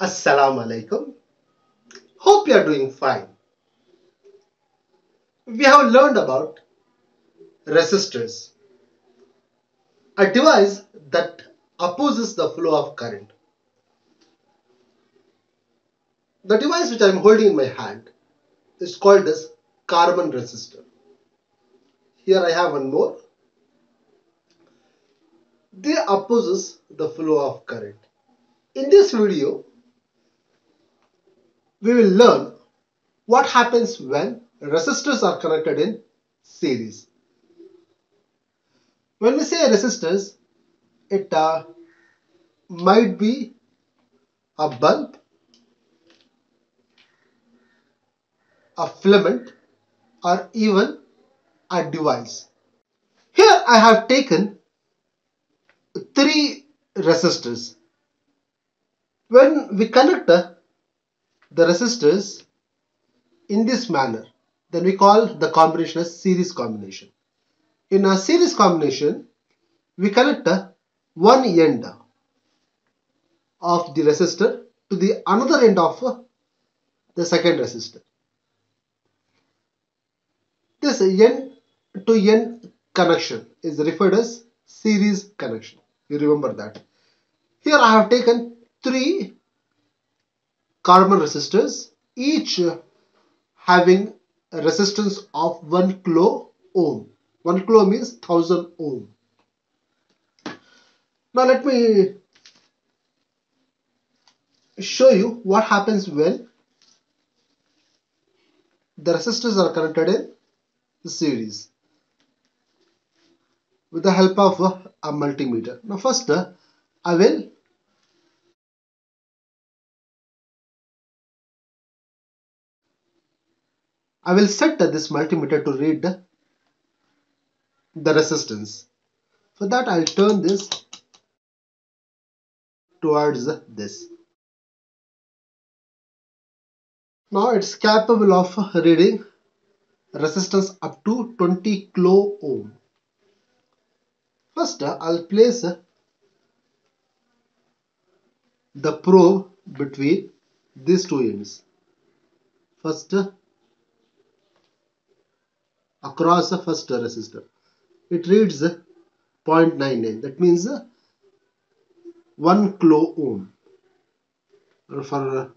Assalamu alaikum. Hope you are doing fine. We have learned about resistors, a device that opposes the flow of current. The device which I am holding in my hand is called as carbon resistor. Here I have one more. They opposes the flow of current. In this video, we will learn what happens when resistors are connected in series. When we say resistors, it might be a bulb, a filament, or even a device. Here I have taken three resistors. When we connect the resistors in this manner, then we call the combination as series combination. In a series combination, we connect one end of the resistor to the another end of the second resistor. This end to end connection is referred as series connection. You remember that. Here I have taken three carbon resistors, each having a resistance of 1 kilo ohm. 1 kilo means 1000 ohm. Now let me show you what happens when the resistors are connected in series with the help of a multimeter. Now first I will set this multimeter to read the resistance. For that, I will turn this towards this. Now it's capable of reading resistance up to 20 kilo ohm. First, I'll place the probe between these two ends. First, across the first resistor, it reads 0.99, that means 1 kilo ohm. For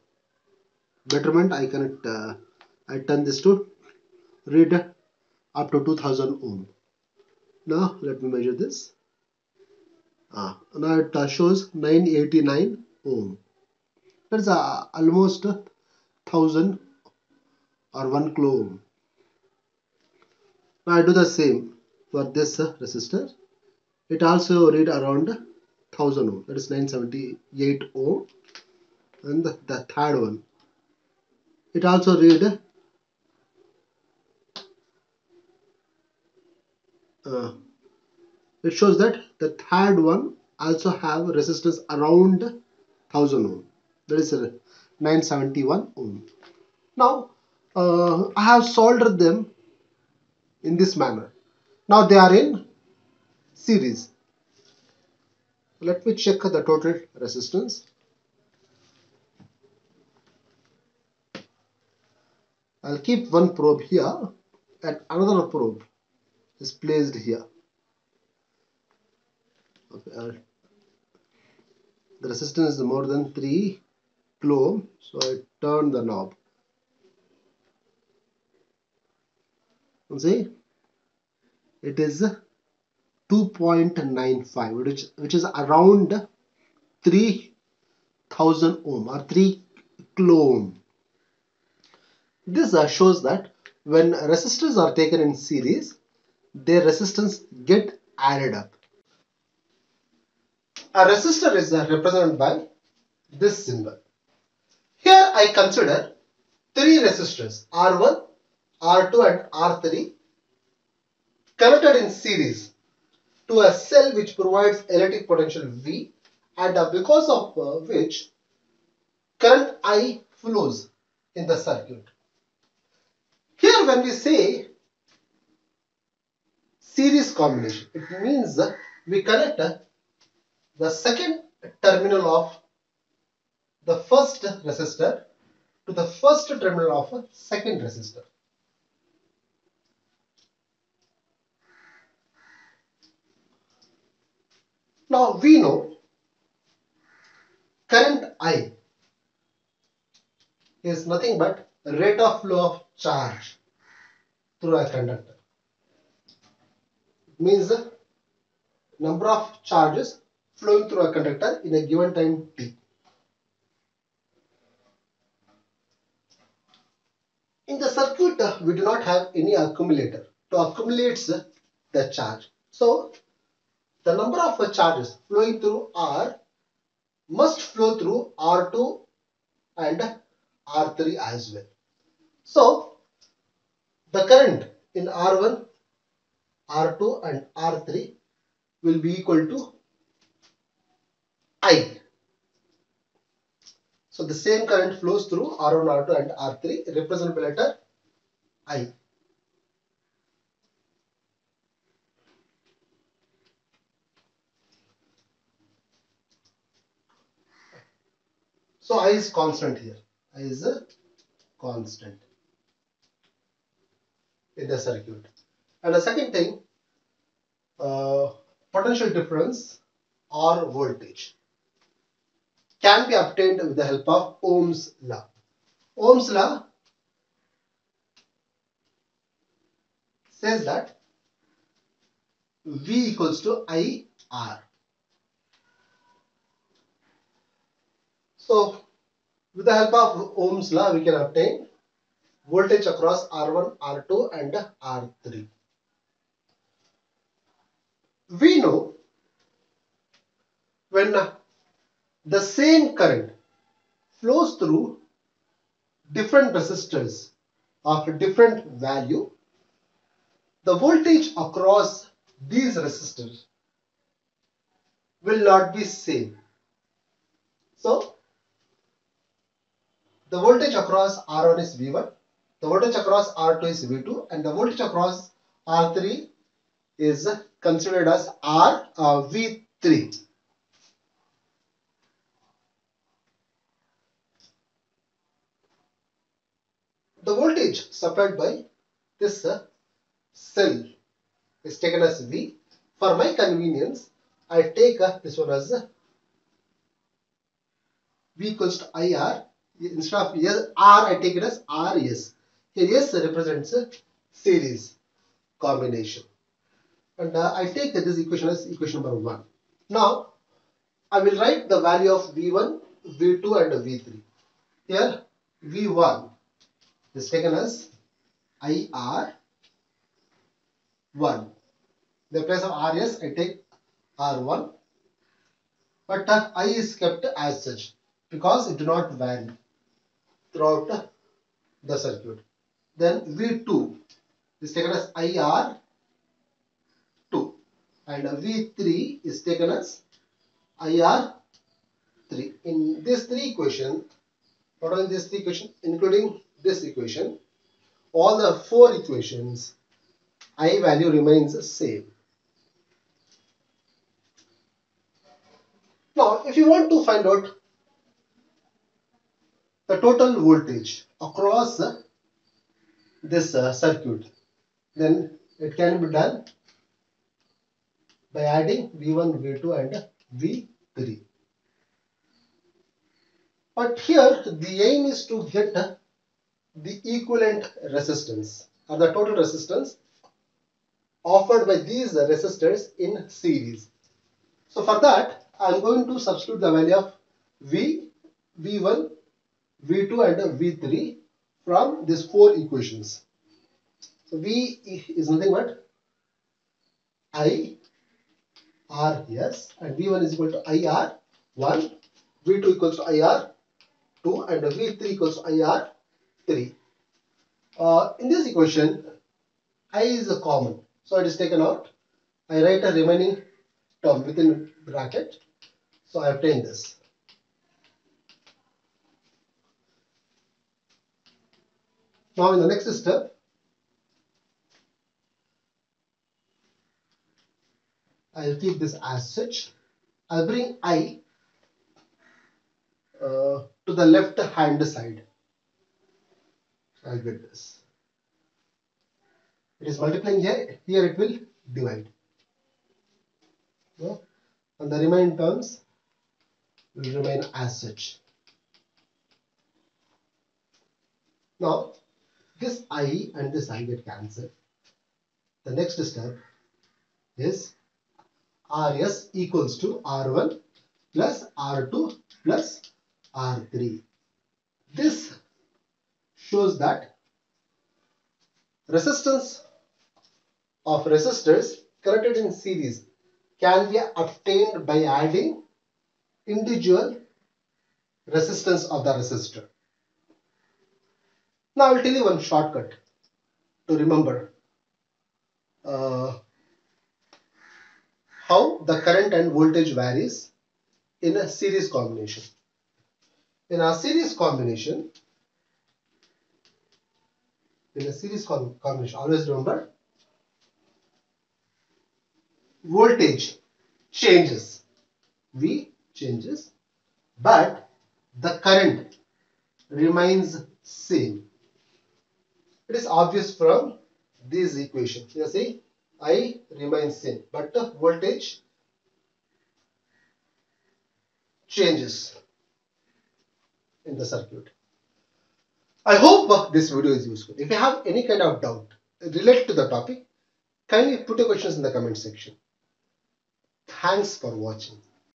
betterment, I turn this to read up to 2000 ohm. Now let me measure this. Now it shows 989 ohm. That's almost 1000 or 1 kilo ohm. Now I do the same for this resistor. It also read around 1000 ohm, that is 978 ohm. And the third one, it also read 1000 ohm, that is 971 ohm. Now I have soldered them in this manner. Now they are in series. Let me check the total resistance. I'll keep one probe here and another probe is placed here. Okay, the resistance is more than 3 kilo ohm, so I turn the knob. See, it is 2.95, which is around 3000 ohm or 3 kilo ohm. This shows that when resistors are taken in series, their resistance get added up. A resistor is represented by this symbol. Here I consider three resistors, R1, R2 and R3, connected in series to a cell which provides electric potential V, and because of which current I flows in the circuit. Here when we say series combination, it means we connect the second terminal of the first resistor to the first terminal of a second resistor. Now we know current I is nothing but rate of flow of charge through a conductor. It means the number of charges flowing through a conductor in a given time t. In the circuit, we do not have any accumulator to accumulate the charge. So, the number of charges flowing through R must flow through R2 and R3 as well. So, the current in R1, R2 and R3 will be equal to I. So, the same current flows through R1, R2 and R3, represented by letter I. So, I is constant here. I is a constant in the circuit. And the second thing, potential difference or voltage can be obtained with the help of Ohm's law. Ohm's law says that V equals to IR. So, with the help of Ohm's law, we can obtain voltage across R1, R2 and R3. We know when the same current flows through different resistors of different value, the voltage across these resistors will not be same. So, the voltage across R1 is V1, the voltage across R2 is V2, and the voltage across R3 is considered as V3. The voltage supplied by this cell is taken as V. For my convenience, I take this one as V equals to IR. Instead of R, I take it as RS. Here S represents a series combination. And I take this equation as equation number 1. Now, I will write the value of V1, V2 and V3. Here, V1 is taken as IR 1. In the place of RS, I take R1. But I is kept as such because it do not vary throughout the circuit. Then V2 is taken as IR2 and V3 is taken as IR3. In these three equations, not only these three equations, including this equation, all the four equations, I value remains the same. Now, if you want to find out the total voltage across this circuit, then it can be done by adding V1, V2 and V3. But here the aim is to get the equivalent resistance or the total resistance offered by these resistors in series. So for that, I am going to substitute the value of V, V1, V2 and V3 from these four equations. So V is nothing but I R yes, and V1 is equal to IR1, V2 equals to IR2 and V3 equals to IR3. In this equation, I is a common, so it is taken out. I write a remaining term within bracket, so I obtain this. Now in the next step, I will keep this as such. I will bring I to the left hand side. I'll get this. It is multiplying here, here it will divide. Yeah. And the remaining terms will remain as such. Now, this I and this I get cancelled. The next step is Rs equals to R1 plus R2 plus R3. This shows that resistance of resistors connected in series can be obtained by adding individual resistance of the resistor. Now I will tell you one shortcut to remember how the current and voltage varies in a series combination. In a series combination, always remember, voltage changes, V changes, but the current remains same. It is obvious from these equations. You see, I remains same, but the voltage changes in the circuit. I hope this video is useful. If you have any kind of doubt related to the topic, kindly put your questions in the comment section. Thanks for watching.